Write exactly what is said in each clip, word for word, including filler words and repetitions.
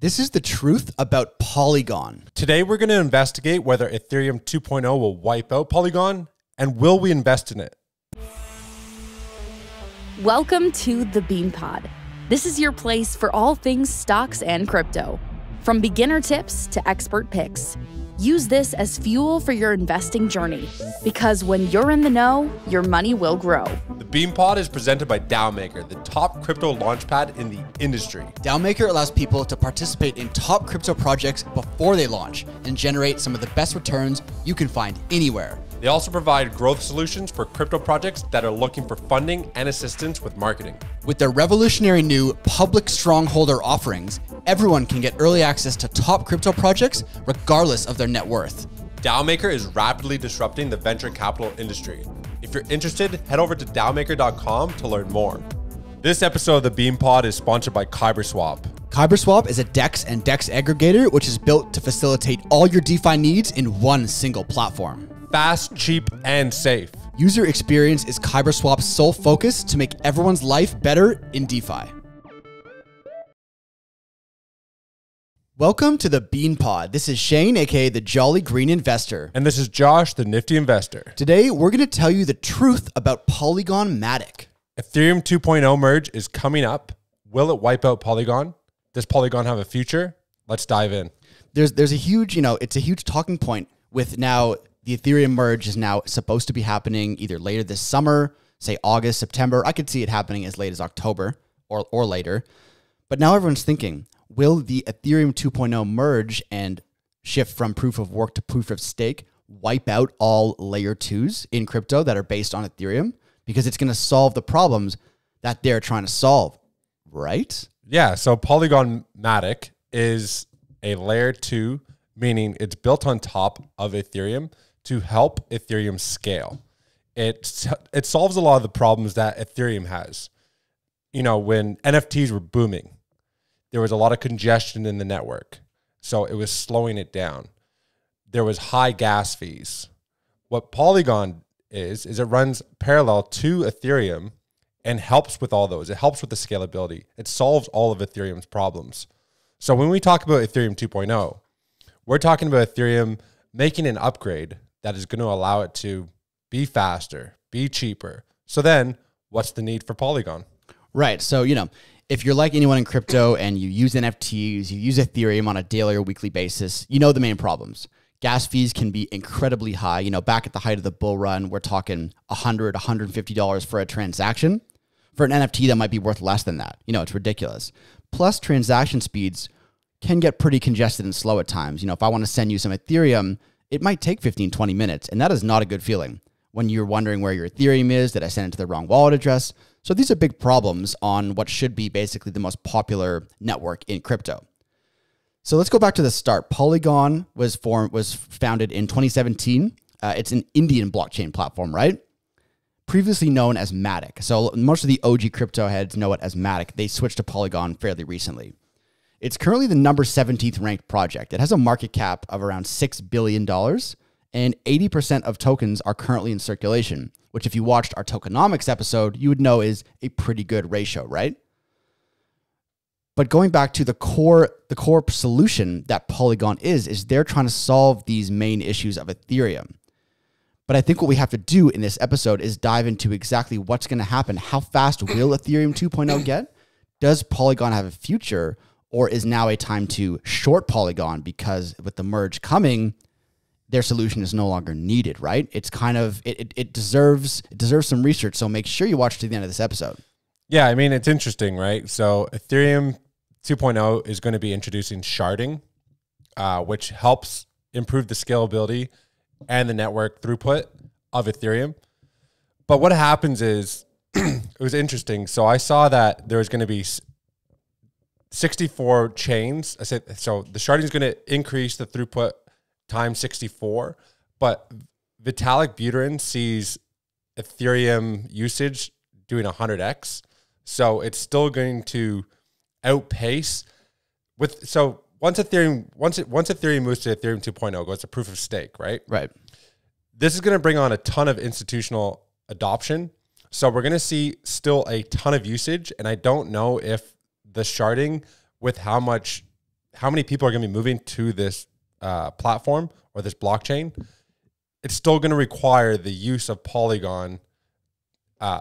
This is the truth about Polygon. Today, we're going to investigate whether Ethereum two point oh will wipe out Polygon, and will we invest in it? Welcome to the Bean Pod. This is your place for all things stocks and crypto. From beginner tips to expert picks. Use this as fuel for your investing journey, because when you're in the know, your money will grow. Bean Pod is presented by DAO Maker, the top crypto launchpad in the industry. DAO Maker allows people to participate in top crypto projects before they launch and generate some of the best returns you can find anywhere. They also provide growth solutions for crypto projects that are looking for funding and assistance with marketing. With their revolutionary new public strongholder offerings, everyone can get early access to top crypto projects regardless of their net worth. DAO Maker is rapidly disrupting the venture capital industry. If you're interested, head over to DAO maker dot com to learn more. This episode of the Bean Pod is sponsored by KyberSwap. KyberSwap is a DEX and DEX aggregator, which is built to facilitate all your DeFi needs in one single platform. Fast, cheap, and safe. User experience is KyberSwap's sole focus to make everyone's life better in DeFi. Welcome to the Bean Pod. This is Shane, aka the Jolly Green Investor. And this is Josh, the Nifty Investor. Today, we're going to tell you the truth about Polygon Matic. Ethereum two point oh merge is coming up. Will it wipe out Polygon? Does Polygon have a future? Let's dive in. There's there's a huge, you know, it's a huge talking point with now the Ethereum merge is now supposed to be happening either later this summer, say August, September. I could see it happening as late as October or, or later. But now everyone's thinking, will the Ethereum two point oh merge and shift from proof of work to proof of stake wipe out all layer twos in crypto that are based on Ethereum? Because it's going to solve the problems that they're trying to solve, right? Yeah, so Polygon Matic is a layer two, meaning it's built on top of Ethereum to help Ethereum scale. It, it solves a lot of the problems that Ethereum has. You know, when N F Ts were booming, there was a lot of congestion in the network, so it was slowing it down. There was high gas fees. What Polygon is, is it runs parallel to Ethereum and helps with all those. It helps with the scalability. It solves all of Ethereum's problems. So when we talk about Ethereum two point oh, we're talking about Ethereum making an upgrade that is going to allow it to be faster, be cheaper. So then what's the need for Polygon? Right. So, you know, if you're like anyone in crypto and you use N F Ts, you use Ethereum on a daily or weekly basis, you know the main problems. Gas fees can be incredibly high. You know, back at the height of the bull run, we're talking one hundred dollars, one hundred fifty dollars for a transaction. For an N F T, that might be worth less than that. You know, it's ridiculous. Plus, transaction speeds can get pretty congested and slow at times. You know, if I want to send you some Ethereum, it might take fifteen, twenty minutes, and that is not a good feeling. When you're wondering where your Ethereum is, did I send it to the wrong wallet address? So these are big problems on what should be basically the most popular network in crypto. So let's go back to the start. Polygon was formed, was founded in twenty seventeen. Uh, it's an Indian blockchain platform, right? Previously known as Matic. So most of the O G crypto heads know it as Matic. They switched to Polygon fairly recently. It's currently the number seventeenth ranked project. It has a market cap of around six billion dollars. And eighty percent of tokens are currently in circulation, which if you watched our tokenomics episode, you would know is a pretty good ratio, right? But going back to the core, the core solution that Polygon is, is they're trying to solve these main issues of Ethereum. But I think what we have to do in this episode is dive into exactly what's going to happen. How fast will Ethereum two point oh get? Does Polygon have a future, or is now a time to short Polygon because with the merge coming, their solution is no longer needed, right? It's kind of, it, it, it deserves it deserves some research, so make sure you watch to the end of this episode. Yeah, I mean, it's interesting, right? So Ethereum two point oh is going to be introducing sharding, uh, which helps improve the scalability and the network throughput of Ethereum. But what happens is, it was interesting. So I saw that there was going to be sixty-four chains. I said, so the sharding is going to increase the throughput times sixty-four, but Vitalik Buterin sees Ethereum usage doing one hundred X. So it's still going to outpace with, so once Ethereum, once it, once Ethereum moves to Ethereum two point oh, goes to proof of stake, right? Right. This is going to bring on a ton of institutional adoption. So we're going to see still a ton of usage. And I don't know if the sharding with how much how many people are going to be moving to this uh, platform or this blockchain, it's still going to require the use of Polygon uh,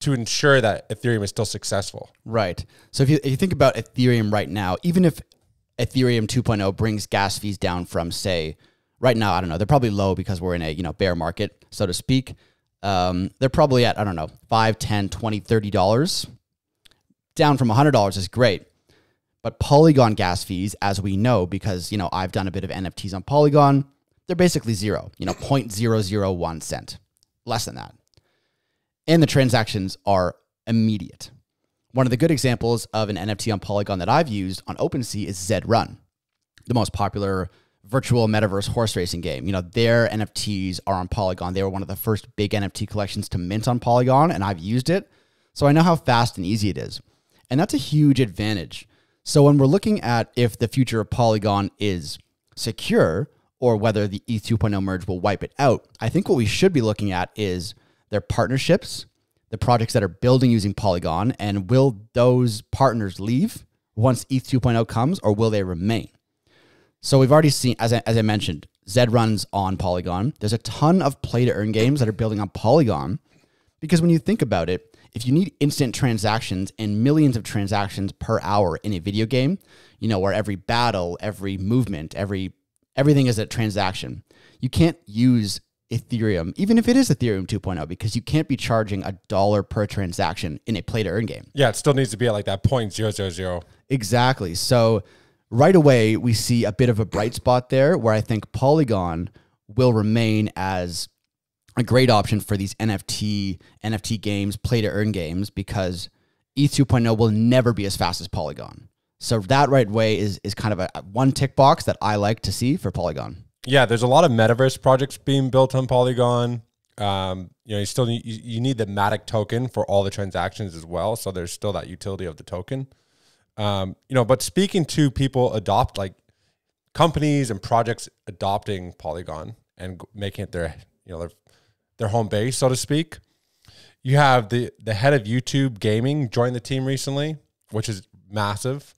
to ensure that Ethereum is still successful. Right. So if you, if you think about Ethereum right now, even if Ethereum two point oh brings gas fees down from, say, right now, I don't know, they're probably low because we're in a, you know, bear market, so to speak. Um, they're probably at, I don't know, five, ten, twenty, thirty dollars. Down from one hundred dollars is great. But Polygon gas fees, as we know, because, you know, I've done a bit of N F Ts on Polygon, they're basically zero, you know, zero point zero zero one cent, less than that. And the transactions are immediate. One of the good examples of an N F T on Polygon that I've used on OpenSea is Zed Run, the most popular virtual metaverse horse racing game. You know, their N F Ts are on Polygon. They were one of the first big N F T collections to mint on Polygon, and I've used it. So I know how fast and easy it is. And that's a huge advantage. So when we're looking at if the future of Polygon is secure or whether the E T H two point oh merge will wipe it out, I think what we should be looking at is their partnerships, the projects that are building using Polygon, and will those partners leave once E T H two point oh comes, or will they remain? So we've already seen, as I, as I mentioned, Zed Run's on Polygon. There's a ton of play-to-earn games that are building on Polygon because when you think about it, if you need instant transactions and millions of transactions per hour in a video game, you know, where every battle, every movement, every everything is a transaction, you can't use Ethereum, even if it is Ethereum two point oh, because you can't be charging a dollar per transaction in a play-to-earn game. Yeah, it still needs to be at like that zero point zero zero zero. Exactly. So right away, we see a bit of a bright spot there where I think Polygon will remain as a great option for these N F T, N F T games, play-to-earn games, because E T H two point oh will never be as fast as Polygon. So that right way is, is kind of a, a one tick box that I like to see for Polygon. Yeah, there's a lot of metaverse projects being built on Polygon. Um, you know, you still need, you, you need the Matic token for all the transactions as well. So there's still that utility of the token. Um, you know, but speaking to people adopt, like companies and projects adopting Polygon and making it their, you know, their their home base, so to speak. You have the, the head of YouTube gaming joined the team recently, which is massive.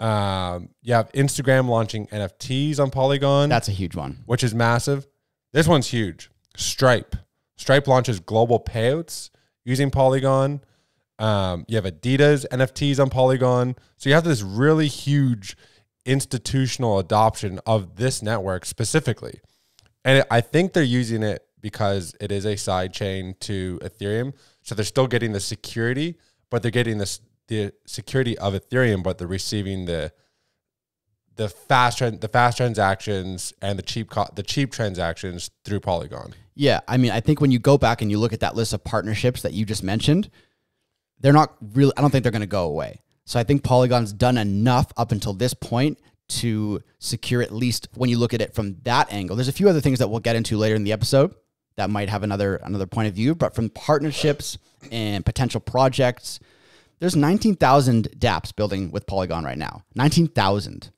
Um, you have Instagram launching N F Ts on Polygon. That's a huge one. Which is massive. This one's huge. Stripe. Stripe launches global payouts using Polygon. Um, you have Adidas, N F Ts on Polygon. So you have this really huge institutional adoption of this network specifically. And I think they're using it because it is a side chain to Ethereum. So they're still getting the security, but they're getting this, the security of Ethereum, but they're receiving the the fast the fast transactions and the cheap the cheap transactions through Polygon. Yeah, I mean, I think when you go back and you look at that list of partnerships that you just mentioned, they're not really, I don't think they're going to go away. So I think Polygon's done enough up until this point to secure, at least when you look at it from that angle. There's a few other things that we'll get into later in the episode that might have another another point of view, but from partnerships and potential projects, there's nineteen thousand dApps building with Polygon right now, nineteen thousand.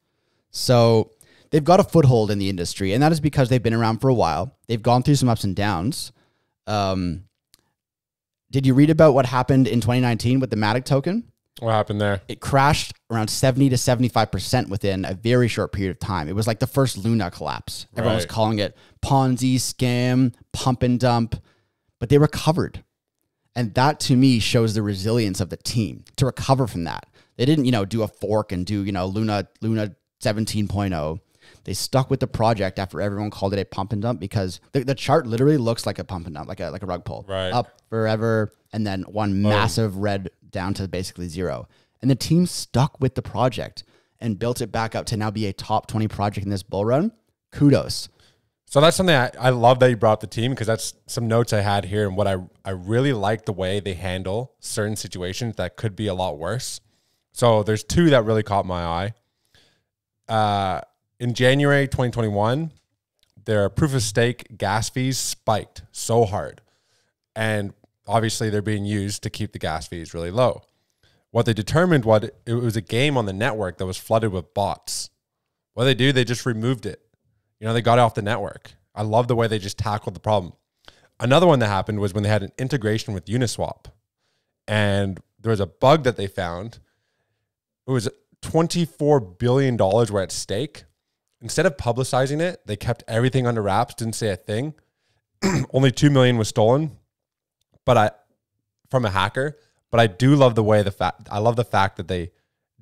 So they've got a foothold in the industry, and that is because they've been around for a while. They've gone through some ups and downs. Um, did you read about what happened in twenty nineteen with the Matic token? What happened there? It crashed around seventy to seventy-five percent within a very short period of time. It was like the first Luna collapse. Everyone right. was calling it Ponzi, scam, pump and dump, but they recovered. And that to me shows the resilience of the team to recover from that. They didn't, you know, do a fork and do, you know, Luna, Luna seventeen point oh. They stuck with the project after everyone called it a pump and dump, because the, the chart literally looks like a pump and dump, like a, like a rug pull. Right. Up forever. And then one massive oh. red down to basically zero. And the team stuck with the project and built it back up to now be a top twenty project in this bull run. Kudos. So that's something I, I love that you brought up the team, because that's some notes I had here. And what I, I really like the way they handle certain situations that could be a lot worse. So there's two that really caught my eye. Uh, in January twenty twenty-one, their proof of stake gas fees spiked so hard. And obviously, they're being used to keep the gas fees really low. What they determined was it was a game on the network that was flooded with bots. What they do, they just removed it. You know, they got it off the network. I love the way they just tackled the problem. Another one that happened was when they had an integration with Uniswap. And there was a bug that they found. It was twenty-four billion dollars were at stake. Instead of publicizing it, they kept everything under wraps, didn't say a thing. Only two million dollars was stolen, but I, from a hacker. But I do love the way the fact, I love the fact that they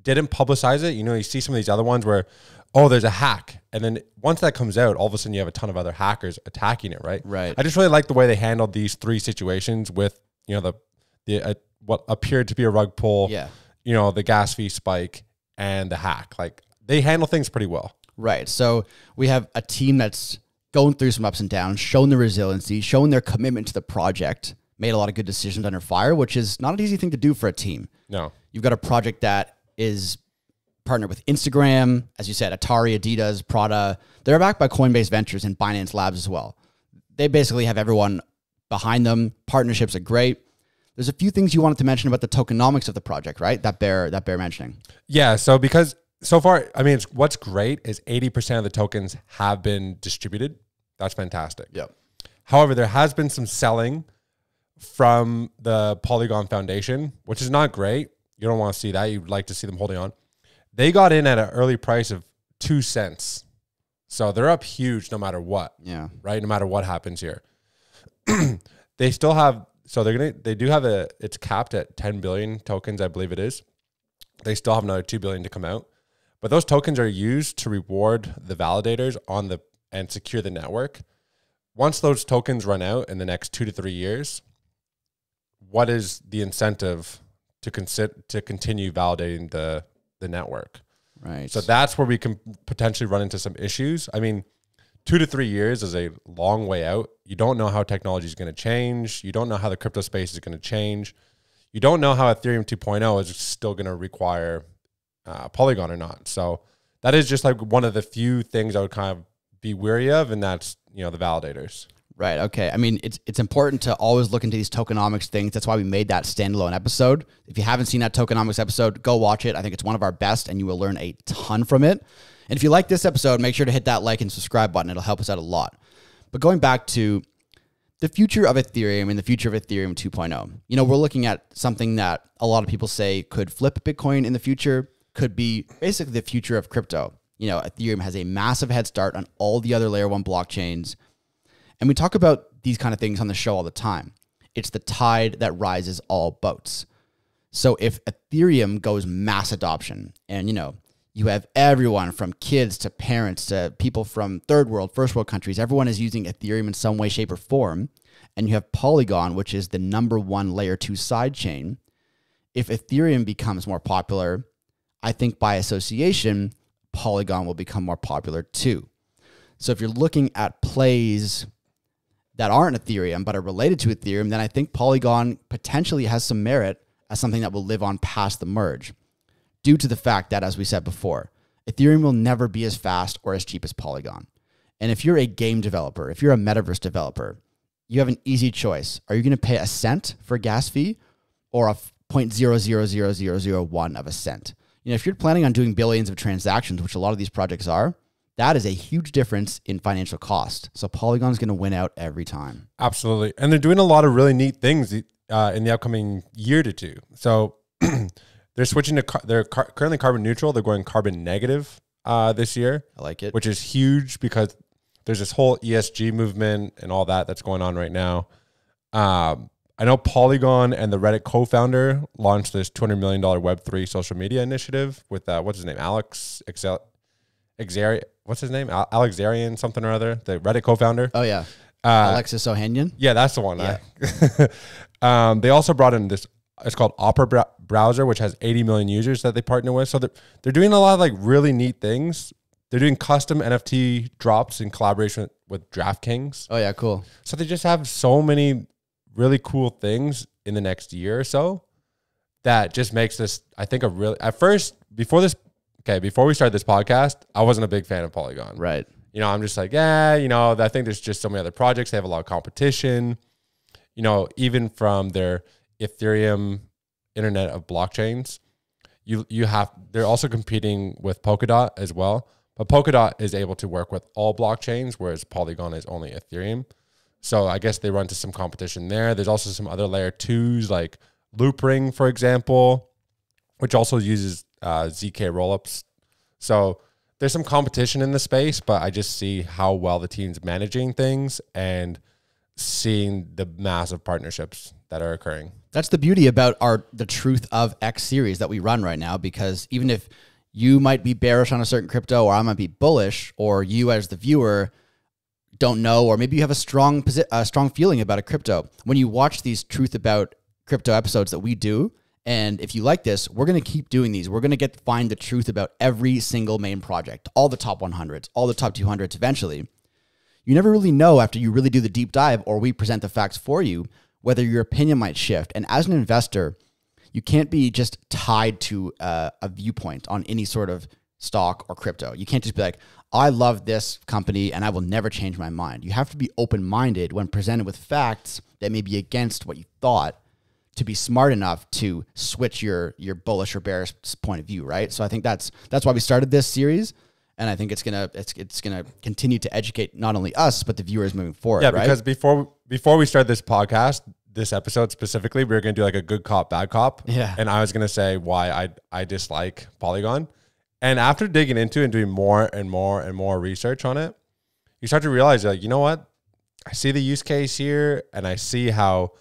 didn't publicize it. You know, you see some of these other ones where, oh, there's a hack. And then once that comes out, all of a sudden you have a ton of other hackers attacking it, right? Right. I just really like the way they handled these three situations with, you know, the, the uh, what appeared to be a rug pull, yeah. you know, the gas fee spike and the hack. Like, they handle things pretty well. Right. So we have a team that's going through some ups and downs, shown their resiliency, shown their commitment to the project, made a lot of good decisions under fire, which is not an easy thing to do for a team. No. You've got a project that is partnered with Instagram, as you said, Atari, Adidas, Prada. They're backed by Coinbase Ventures and Binance Labs as well. They basically have everyone behind them. Partnerships are great. There's a few things you wanted to mention about the tokenomics of the project, right? That bear, that bear mentioning. Yeah, so because so far, I mean, it's, what's great is eighty percent of the tokens have been distributed. That's fantastic. Yep. However, there has been some selling from the Polygon Foundation, which is not great. You don't want to see that. You'd like to see them holding on. They got in at an early price of two cents. So they're up huge no matter what. Yeah. Right? No matter what happens here. They still have, so they're going to, they do have a, it's capped at ten billion tokens, I believe it is. They still have another two billion to come out. But those tokens are used to reward the validators on the, and secure the network. Once those tokens run out in the next two to three years, what is the incentive to consider, to continue validating the, the network? Right. So that's where we can potentially run into some issues. I mean, two to three years is a long way out. You don't know how technology is going to change. You don't know how the crypto space is going to change. You don't know how Ethereum two point oh is still going to require uh, Polygon or not. So that is just like one of the few things I would kind of be wary of, and that's, you know, the validators. Right. Okay. I mean, it's it's important to always look into these tokenomics things. That's why we made that standalone episode. If you haven't seen that tokenomics episode, go watch it. I think it's one of our best, and you will learn a ton from it. And if you like this episode, make sure to hit that like and subscribe button. It'll help us out a lot. But going back to the future of Ethereum and the future of Ethereum two point oh, you know, we're looking at something that a lot of people say could flip Bitcoin in the future, could be basically the future of crypto. You know, Ethereum has a massive head start on all the other layer one blockchains. And we talk about these kind of things on the show all the time. It's the tide that rises all boats. So if Ethereum goes mass adoption and, you know, you have everyone from kids to parents to people from third world, first world countries, everyone is using Ethereum in some way, shape or form. And you have Polygon, which is the number one layer two side chain. If Ethereum becomes more popular, I think by association, Polygon will become more popular too. So if you're looking at plays that aren't Ethereum but are related to Ethereum, then I think Polygon potentially has some merit as something that will live on past the merge, due to the fact that, as we said before, Ethereum will never be as fast or as cheap as Polygon. And if you're a game developer, if you're a metaverse developer, you have an easy choice. Are you going to pay a cent for a gas fee or a zero point zero zero zero zero zero one of a cent? You know, if you're planning on doing billions of transactions, which a lot of these projects are, that is a huge difference in financial cost. So Polygon's going to win out every time. Absolutely. And they're doing a lot of really neat things uh, in the upcoming year to two. So they're switching to, car they're car currently carbon neutral. They're going carbon negative uh, this year. I like it. Which is huge because there's this whole E S G movement and all that that's going on right now. Um, I know Polygon and the Reddit co-founder launched this two hundred million dollar Web three social media initiative with, uh, what's his name, Alex Excel. Exari, what's his name? Al Alexarian something or other, the Reddit co-founder. Oh, yeah. Uh, Alexis Ohanian. Yeah, that's the one. Yeah. I, um, they also brought in this, it's called Opera Browser, which has eighty million users that they partner with. So they're, they're doing a lot of like really neat things. They're doing custom N F T drops in collaboration with DraftKings. Oh, yeah, cool. So they just have so many really cool things in the next year or so that just makes this, I think, a really, at first, before this, Okay, before we started this podcast, I wasn't a big fan of Polygon. Right. You know, I'm just like, yeah, you know, I think there's just so many other projects. They have a lot of competition. You know, even from their Ethereum Internet of Blockchains, you you have, they're also competing with Polkadot as well. But Polkadot is able to work with all blockchains, whereas Polygon is only Ethereum. So I guess they run into some competition there. There's also some other layer twos like Loopring, for example, which also uses uh, Z K rollups. So there's some competition in the space, but I just see how well the team's managing things and seeing the massive partnerships that are occurring. That's the beauty about our the truth of X series that we run right now, because even if you might be bearish on a certain crypto, or I might be bullish, or you as the viewer don't know, or maybe you have a strong a strong feeling about a crypto, when you watch these truth about crypto episodes that we do, and if you like this, we're going to keep doing these. We're going to get to find the truth about every single main project, all the top one hundreds, all the top two hundreds eventually. You never really know after you really do the deep dive or we present the facts for you whether your opinion might shift. And as an investor, you can't be just tied to uh, a viewpoint on any sort of stock or crypto. You can't just be like, I love this company and I will never change my mind. You have to be open-minded when presented with facts that may be against what you thought to be smart enough to switch your your bullish or bearish point of view, right? So I think that's that's why we started this series. And I think it's gonna it's it's gonna continue to educate not only us but the viewers moving forward. Yeah, right? Because before before we started this podcast, this episode specifically, we were gonna do like a good cop, bad cop. Yeah. And I was gonna say why I I dislike Polygon. And after digging into it and doing more and more and more research on it, you start to realize like, you know what? I see the use case here, and I see how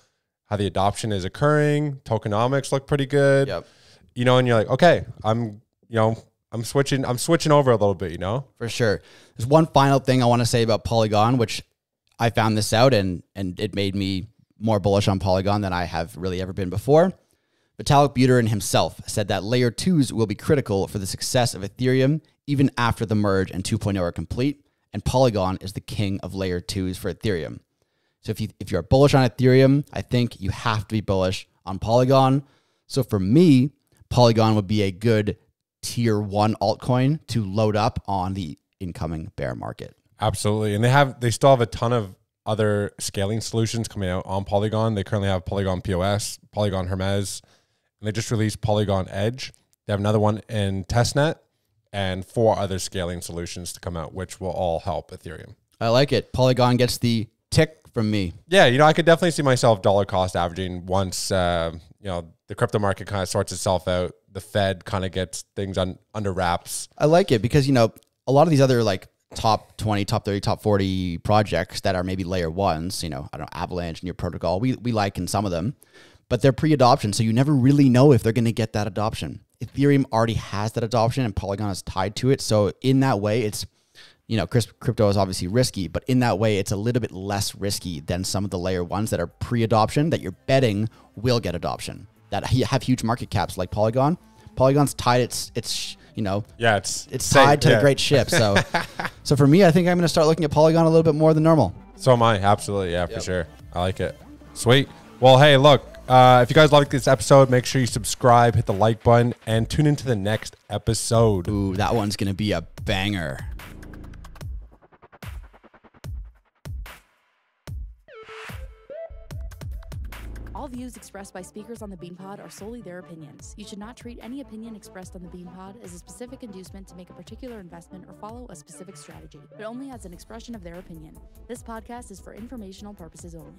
how the adoption is occurring. Tokenomics look pretty good. Yep. You know, and you're like, okay, I'm you know. I'm switching, I'm switching over a little bit, you know? For sure. There's one final thing I want to say about Polygon, which I found this out and, and it made me more bullish on Polygon than I have really ever been before. Vitalik Buterin himself said that layer twos will be critical for the success of Ethereum even after the merge and two point oh are complete, and Polygon is the king of layer twos for Ethereum. So if, you, if you're bullish on Ethereum, I think you have to be bullish on Polygon. So for me, Polygon would be a good tier one altcoin to load up on the incoming bear market. Absolutely. And they have, they still have a ton of other scaling solutions coming out on Polygon. They currently have Polygon P O S, Polygon Hermes, and they just released Polygon Edge. They have another one in testnet and four other scaling solutions to come out, which will all help Ethereum. I like it. Polygon gets the tick from me. Yeah. You know, I could definitely see myself dollar cost averaging once, uh, you know, the crypto market kind of sorts itself out. The Fed kind of gets things on under wraps. I like it because, you know, a lot of these other like top twenty, top thirty, top forty projects that are maybe layer ones, you know, I don't know, Avalanche, Near Protocol, we, we like in some of them, but they're pre-adoption. So you never really know if they're going to get that adoption. Ethereum already has that adoption and Polygon is tied to it. So in that way, it's, you know, crypto is obviously risky, but in that way, it's a little bit less risky than some of the layer ones that are pre-adoption that you're betting will get adoption, that have huge market caps like Polygon. Polygon's tied, it's, it's you know, yeah, it's, it's tied to yeah. the great ship. So so for me, I think I'm going to start looking at Polygon a little bit more than normal. So am I. Absolutely. Yeah, yep. For sure. I like it. Sweet. Well, hey, look, uh, if you guys like this episode, make sure you subscribe, hit the like button, and tune into the next episode. Ooh, that one's going to be a banger. All views expressed by speakers on the BeanPod are solely their opinions. You should not treat any opinion expressed on the BeanPod as a specific inducement to make a particular investment or follow a specific strategy, but only as an expression of their opinion. This podcast is for informational purposes only.